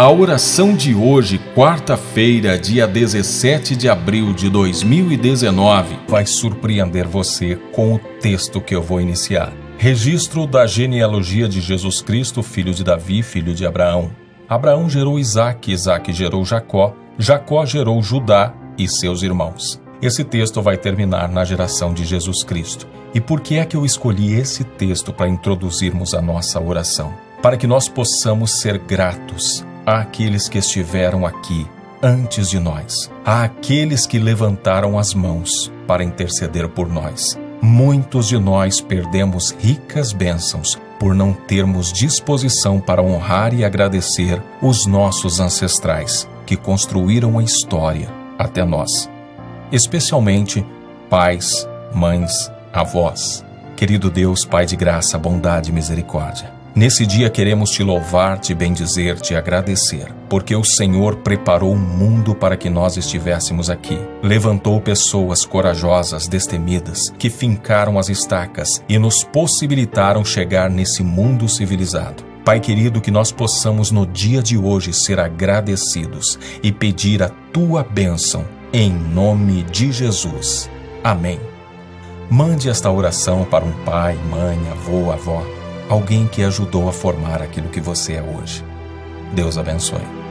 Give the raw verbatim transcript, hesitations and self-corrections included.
A oração de hoje, quarta-feira, dia dezessete de abril de dois mil e dezenove, vai surpreender você com o texto que eu vou iniciar. Registro da genealogia de Jesus Cristo, filho de Davi, filho de Abraão. Abraão gerou Isaque, Isaque gerou Jacó, Jacó gerou Judá e seus irmãos. Esse texto vai terminar na geração de Jesus Cristo. E por que é que eu escolhi esse texto para introduzirmos a nossa oração? Para que nós possamos ser gratos àqueles que estiveram aqui antes de nós, àqueles que levantaram as mãos para interceder por nós. Muitos de nós perdemos ricas bênçãos por não termos disposição para honrar e agradecer os nossos ancestrais que construíram a história até nós. Especialmente pais, mães, avós. Querido Deus, Pai de graça, bondade e misericórdia, nesse dia queremos te louvar, te bendizer, te agradecer, porque o Senhor preparou um mundo para que nós estivéssemos aqui. Levantou pessoas corajosas, destemidas, que fincaram as estacas e nos possibilitaram chegar nesse mundo civilizado. Pai querido, que nós possamos no dia de hoje ser agradecidos e pedir a tua bênção. Em nome de Jesus. Amém. Mande esta oração para um pai, mãe, avô, avó, alguém que ajudou a formar aquilo que você é hoje. Deus abençoe.